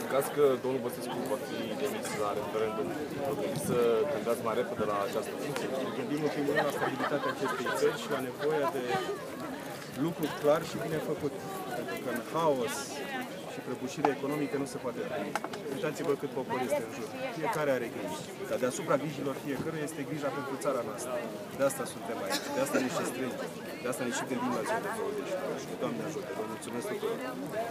În caz că domnul Băsescu va fi trimis la referendum, trebuie să plecați mai repede la această funcție. Ne gândim în primul rând la stabilitatea acestei țări și la nevoia de lucru clar și bine făcut. Pentru că în haos și prăbușire economică nu se poate trăi. Uitați-vă cât popor este în jur. Fiecare are griji. Dar deasupra grijilor fiecăruia este grija pentru țara noastră. De asta suntem aici. De asta ne și strângem. De asta ne și gândim la ziua de 20. Doamne ajută! Vă mulțumesc tuturor!